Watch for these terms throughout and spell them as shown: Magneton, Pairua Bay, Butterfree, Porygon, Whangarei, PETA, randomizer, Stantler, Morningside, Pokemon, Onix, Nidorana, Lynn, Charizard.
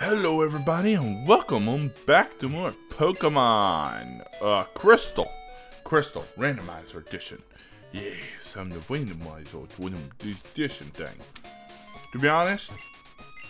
Hello everybody and welcome back to more Pokemon Crystal randomizer edition. Yes, I'm the randomizer edition thing. To be honest,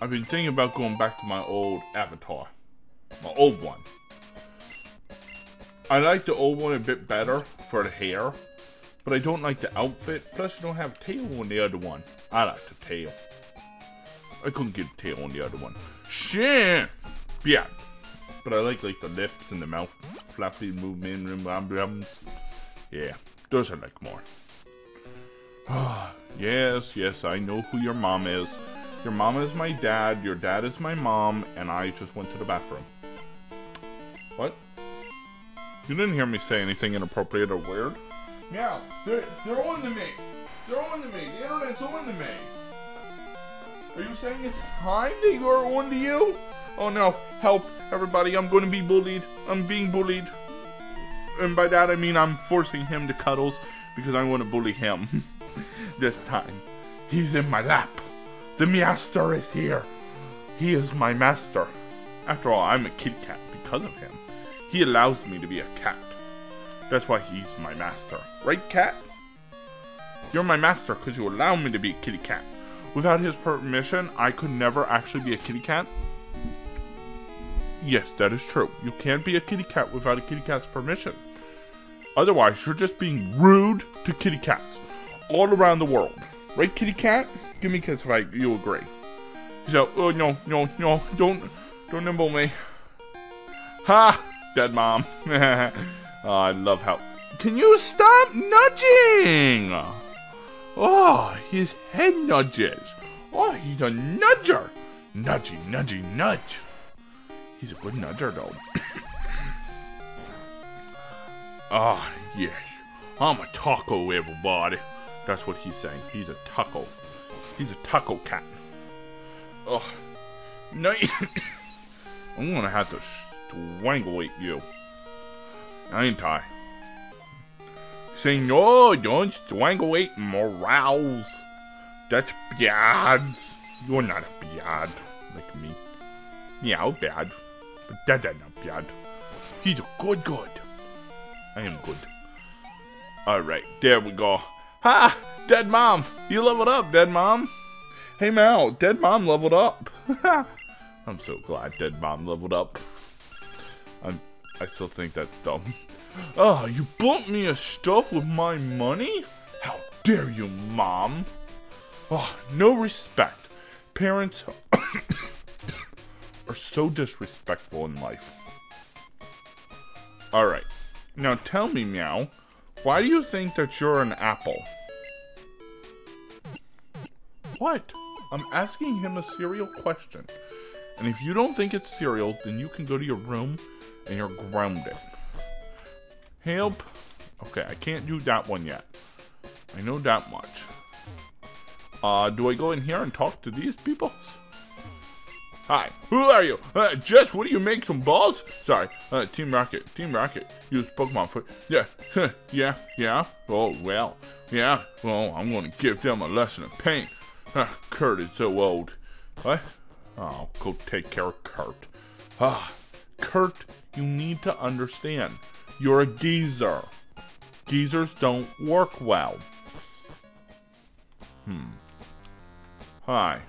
I've been thinking about going back to my old avatar. My old one. I like the old one a bit better for the hair, but I don't like the outfit. Plus I don't have a tail on the other one. I like the tail. I couldn't get a tail on the other one. Shit! Yeah. But I like the lips and the mouth flappy movement and blums. Yeah. Those I like more. Yes, I know who your mom is. Your mom is my dad, your dad is my mom, and I just went to the bathroom. What? You didn't hear me say anything inappropriate or weird? Yeah, they're on to me. They're on to me. The internet's on to me. Are you saying it's time they are on to you? Oh no, help, everybody, I'm gonna be bullied. I'm being bullied. And by that I mean I'm forcing him to cuddles because I wanna bully him. This time. He's in my lap. The master is here. He is my master. After all, I'm a kitty cat because of him. He allows me to be a cat. That's why he's my master. Right, cat? You're my master because you allow me to be a kitty cat. Without his permission, I could never actually be a kitty cat. Yes, that is true. You can't be a kitty cat without a kitty cat's permission. Otherwise, you're just being rude to kitty cats all around the world. Right, kitty cat? Give me a kiss if you agree. So, oh no, don't nibble me. Ha! Dead mom. Oh, I love how... Can you stop nudging? Oh, his head nudges. Oh, he's a nudger. Nudgy, nudgy, nudge. He's a good nudger, though. Ah, oh, yes. I'm a taco, everybody. That's what he's saying. He's a taco. He's a taco cat. Oh, no. I'm going to have to strangulate you. Ain't I? Saying, no, don't strangulate morals. That's bad. You're not a bad like me. Yeah, I'm bad. But that's not bad. He's a good. I am good. Alright, there we go. Ha! Dead mom! You leveled up, dead mom! Hey Mal, dead mom leveled up! I'm so glad dead mom leveled up. I still think that's dumb. Oh, you bought me a stuff with my money? How dare you, Mom? Oh, no respect. Parents are so disrespectful in life. Alright, now tell me, Meow, why do you think that you're an apple? What? I'm asking him a serial question. And if you don't think it's serial, then you can go to your room and you're grounded. Help. Okay, I can't do that one yet. I know that much. Do I go in here and talk to these people? Hi, who are you? Jess, what do you make, some balls? Sorry, Team Rocket, use Pokemon for... Yeah, yeah, oh well, yeah. Well, I'm gonna give them a lesson of pain. Kurt is so old. What? Oh, go take care of Kurt. Kurt, you need to understand. You're a geezer. Geezers don't work well. Hi.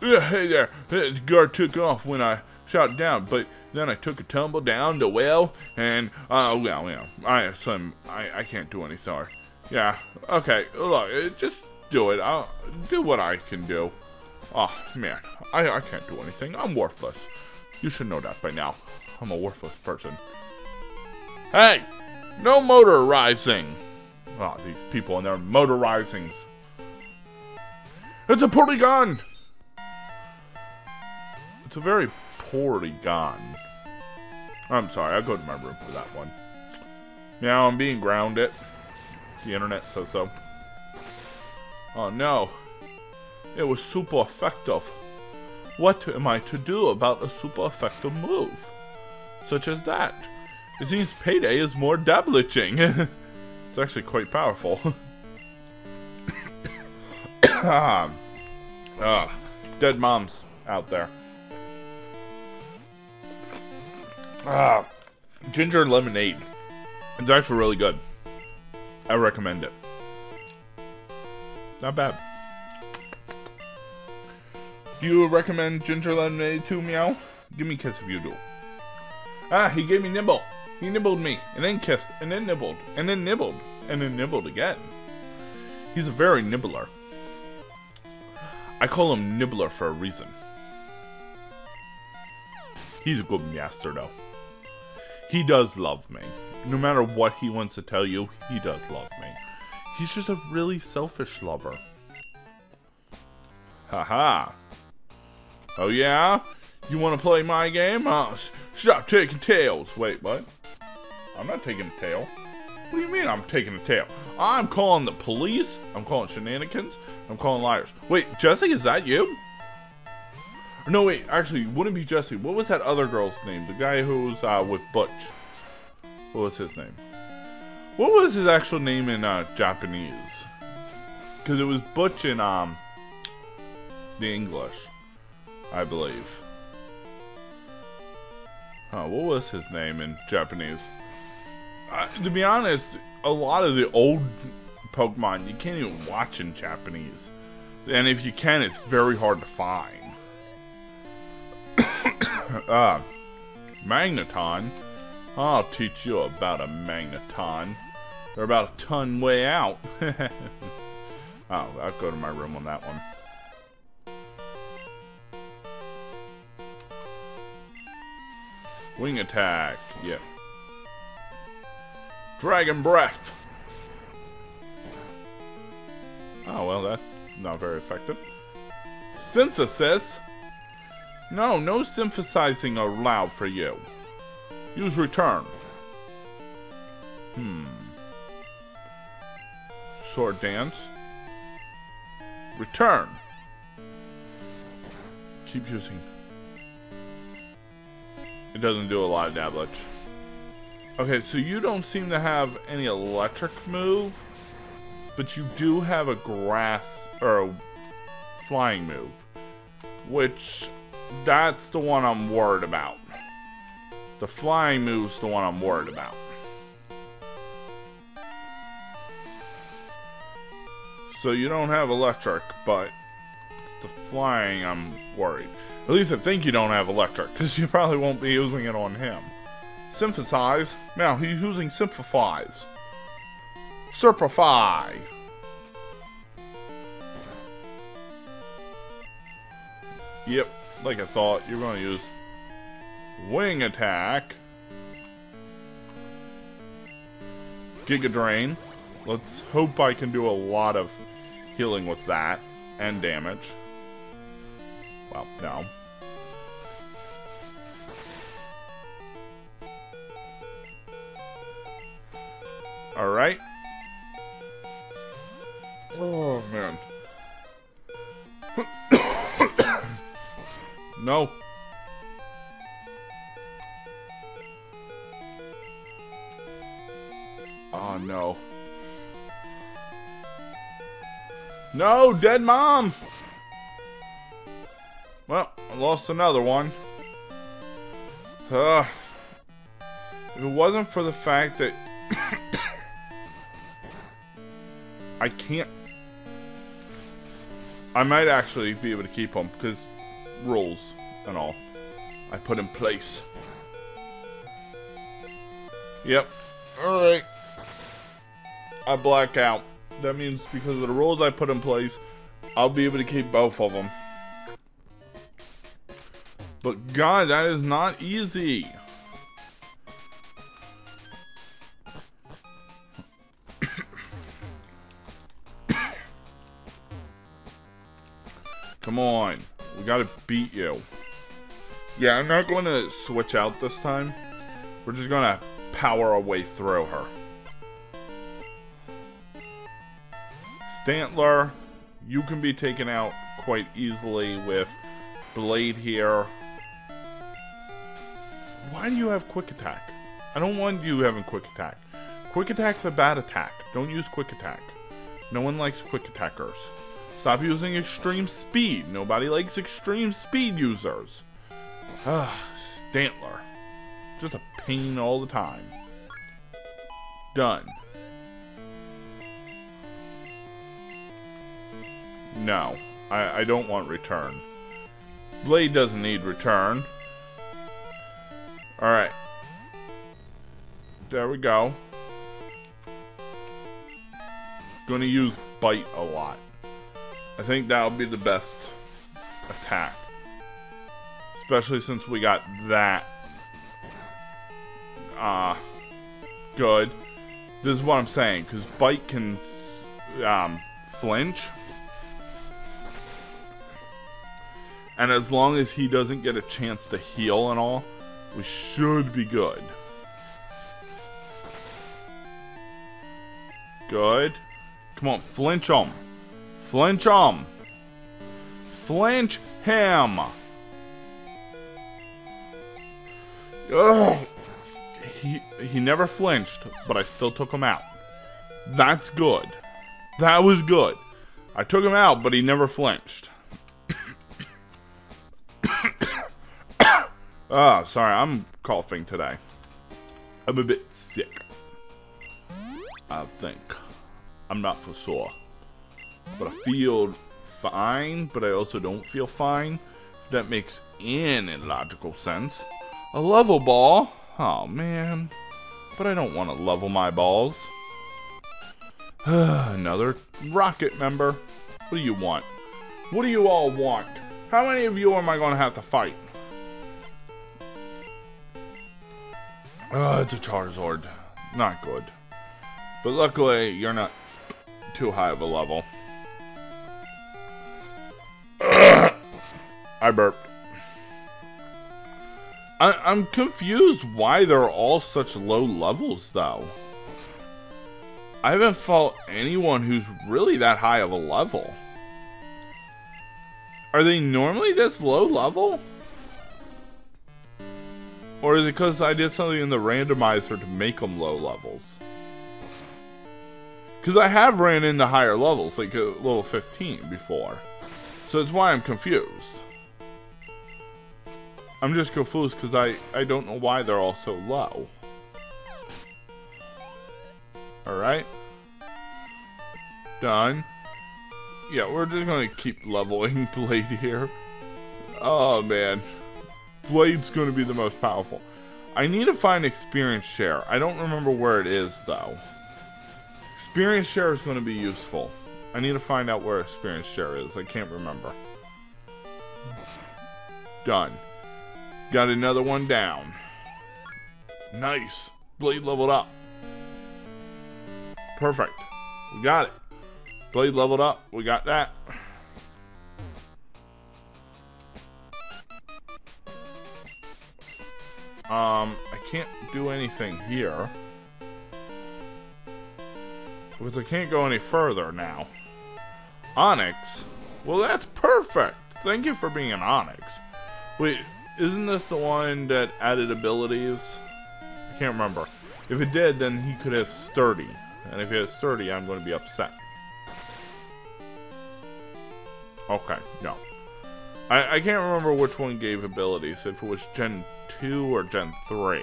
Hey there. This guard took off when I shot down, but then I took a tumble down the well, and I can't do any. Sorry. Yeah. Okay. Look, just do it. I'll do what I can do. Oh man, I can't do anything. I'm worthless. You should know that by now. I'm a worthless person. Hey! No motorizing! Oh, these people and their motorizings. It's a Porygon! It's a very Porygon. I'm sorry, I'll go to my room for that one. Now I'm being grounded. The internet says so. Oh no. It was super effective. What am I to do about a super effective move? Such as that. It seems Payday is more dab-litching. It's actually quite powerful. Dead moms out there. Ginger lemonade. It's actually really good. I recommend it. Not bad. Do you recommend ginger lemonade to Meow? Give me a kiss if you do. Ah, he gave me nibble. He nibbled me, and then kissed, and then nibbled, and then nibbled, and then nibbled again. He's a very nibbler. I call him Nibbler for a reason. He's a good master, though. He does love me. No matter what he wants to tell you, he does love me. He's just a really selfish lover. Haha. Oh yeah? You want to play my game? Stop taking tails. Wait, what? I'm not taking a tail. What do you mean I'm taking a tail? I'm calling the police. I'm calling shenanigans. I'm calling liars. Wait, Jesse, is that you? No, wait, actually, it wouldn't be Jesse. What was that other girl's name? The guy who was with Butch. What was his name? What was his actual name in Japanese? Because it was Butch in the English, I believe. What was his name in Japanese? To be honest, a lot of the old Pokemon you can't even watch in Japanese, and if you can, it's very hard to find. Magneton. I'll teach you about a Magneton. They're about a ton way out. Oh, I'll go to my room on that one. Wing attack. Yeah. Dragon breath. Oh, well, that's not very effective. Synthesis? No, no synthesizing allowed for you. Use return. Sword dance. Return. Keep using. It doesn't do a lot of damage. Okay, so you don't seem to have any electric move, but you do have a grass, or a flying move, which, that's the one I'm worried about. The flying move's the one I'm worried about. So you don't have electric, but it's the flying I'm worried. At least I think you don't have electric, because you probably won't be using it on him. Synthesize? Now he's using Symphifies. Serpify! Yep, like I thought, you're going to use Wing Attack. Giga Drain. Let's hope I can do a lot of healing with that, and damage. Well, no. Alright. Oh, man. No. Oh, no. No, dead mom! Well, I lost another one. If it wasn't for the fact that I can't, I might actually be able to keep them, because rules and all I put in place. Yep. Alright. I black out. That means because of the rules I put in place, I'll be able to keep both of them. But God, that is not easy. Come on. We gotta beat you. Yeah, I'm not going to switch out this time. We're just going to power our way through her. Stantler, you can be taken out quite easily with Blade here. Why do you have Quick Attack? I don't want you having Quick Attack. Quick Attack's a bad attack. Don't use Quick Attack. No one likes Quick Attackers. Stop using Extreme Speed. Nobody likes Extreme Speed users. Ah, Stantler. Just a pain all the time. Done. No. I don't want return. Blade doesn't need return. Alright. There we go. Gonna use bite a lot. I think that'll be the best attack. Especially since we got that. Good. This is what I'm saying, because bite can flinch. And as long as he doesn't get a chance to heal and all, we should be good. Good. Come on, flinch him. Flinch him. Flinch him. Ugh. He never flinched, but I still took him out. That's good. That was good. I took him out, but he never flinched. Oh, sorry, I'm coughing today. I'm a bit sick. I think. I'm not for sure. But I feel fine, but I also don't feel fine. That makes any logical sense. A level ball? Oh, man. But I don't want to level my balls. Another rocket member. What do you want? What do you all want? How many of you am I going to have to fight? It's a Charizard. Not good. But luckily, you're not too high of a level. I burped. I'm confused why they're all such low levels, though. I haven't fought anyone who's really that high of a level. Are they normally this low level? Or is it because I did something in the randomizer to make them low levels? Because I have ran into higher levels, like a level 15 before. So that's why I'm confused. I'm just confused because I don't know why they're all so low. Alright. Done. Yeah, we're just going to keep leveling Blade here. Oh, man. Blade's going to be the most powerful. I need to find Experience Share. I don't remember where it is, though. Experience Share is going to be useful. I need to find out where Experience Share is. I can't remember. Done. Got another one down. Nice. Blade leveled up. Perfect. We got it. Blade leveled up. We got that. I can't do anything here. Because I can't go any further now. Onix? Well, that's perfect. Thank you for being an Onix. Wait, isn't this the one that added abilities? I can't remember. If it did, then he could have Sturdy. And if he has Sturdy, I'm going to be upset. Okay, no. I can't remember which one gave abilities. If it was Gen 2 or Gen 3.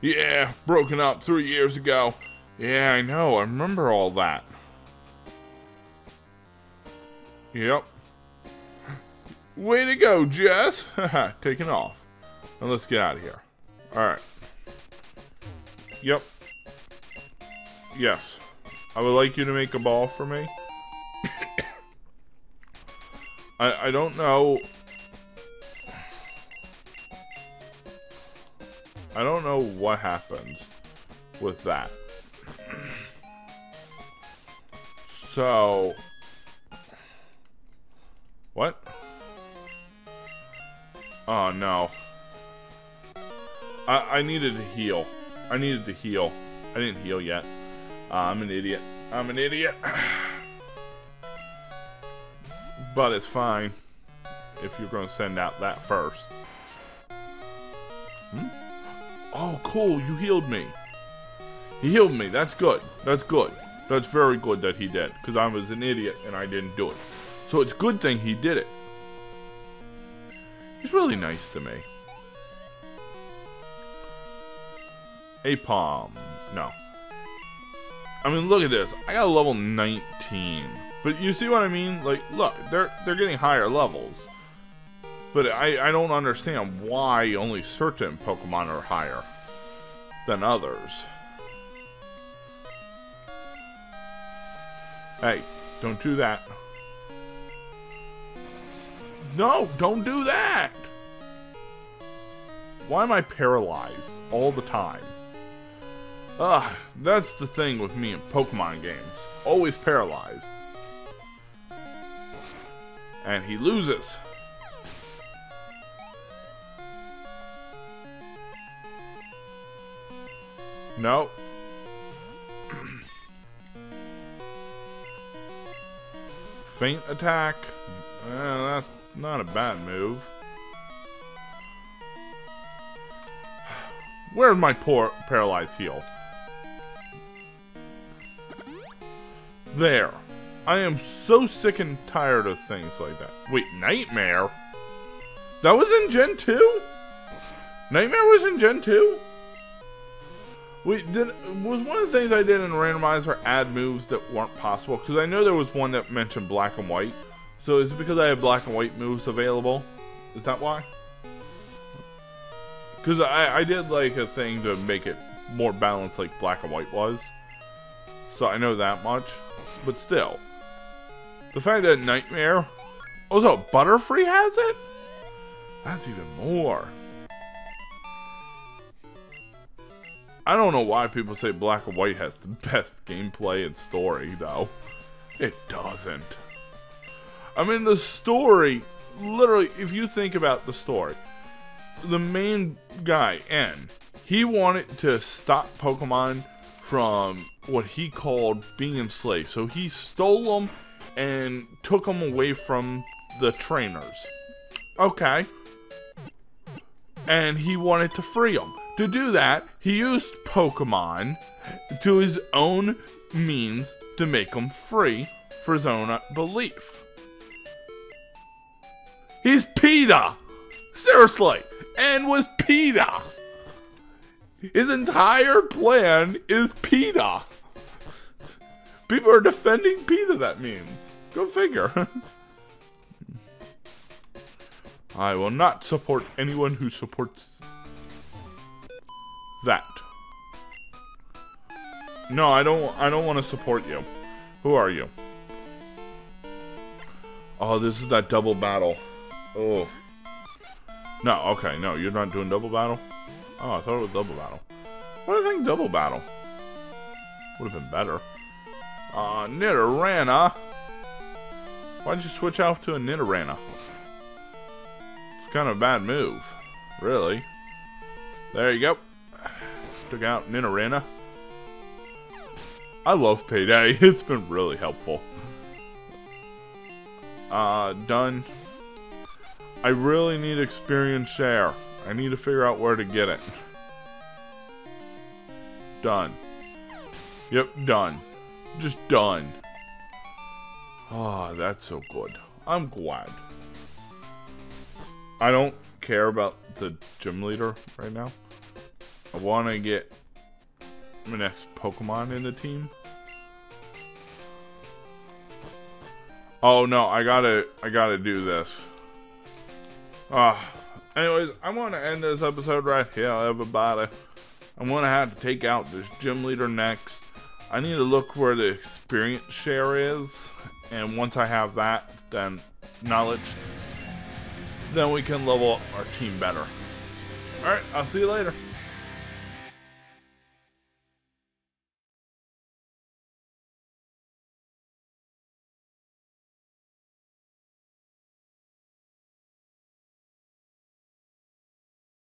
Yeah, broken up 3 years ago. Yeah, I know. I remember all that. Yep. Way to go, Jess. Taking off. Now let's get out of here. Alright. Yep. Yes. I would like you to make a ball for me. I don't know. I don't know what happens with that. So. What? Oh no. I needed to heal. I needed to heal. I didn't heal yet. I'm an idiot. I'm an idiot. But it's fine. If you're going to send out that first. Hmm? Oh, cool. You healed me. He healed me. That's good. That's good. That's very good that he did. Because I was an idiot and I didn't do it. So it's a good thing he did it. He's really nice to me. A palm. No. I mean, look at this. I got a level 19. But you see what I mean? Like, look, they're getting higher levels. But I don't understand why only certain Pokemon are higher than others. Hey, don't do that. No, don't do that! Why am I paralyzed all the time? Ugh, that's the thing with me in Pokemon games. Always paralyzed. And he loses. No. Faint attack. That's not a bad move. Where's my poor paralyzed heal? There. I am so sick and tired of things like that. Wait, Nightmare? That was in Gen 2? Nightmare was in Gen 2? Wait, was one of the things I did in Randomizer add moves that weren't possible? Because I know there was one that mentioned black and white. So is it because I have black and white moves available? Is that why? Because I did like a thing to make it more balanced like black and white was. So I know that much. But still. The fact that Nightmare... Also, Butterfree has it? That's even more. I don't know why people say black and white has the best gameplay and story, though. It doesn't. I mean, the story... Literally, if you think about the story... The main guy, N, he wanted to stop Pokemon from what he called being enslaved. So he stole them and took them away from the trainers. Okay. And he wanted to free them. To do that, he used Pokemon to his own means to make them free for his own belief. He's PETA! Seriously! And was PETA. His entire plan is PETA. People are defending PETA, that means. Go figure. I will not support anyone who supports that. No, I don't want to support you. Who are you? Oh, this is that double battle. Oh. No, okay, no, you're not doing double battle? Oh, I thought it was double battle. What do you think double battle? Would have been better. Nidorana! Why'd you switch out to a Nidorana? It's kind of a bad move, really. There you go. Took out Nidorana. I love Payday, it's been really helpful. Done. I really need experience share. I need to figure out where to get it. Done. Yep, done. Just done. Ah, that's so good. I'm glad. I don't care about the gym leader right now. I want to get my next Pokemon in the team. Oh no, I gotta do this. Anyways, I want to end this episode right here, everybody. I'm going to have to take out this gym leader next. I need to look where the experience share is. And once I have that, then knowledge, then we can level up our team better. Alright, I'll see you later.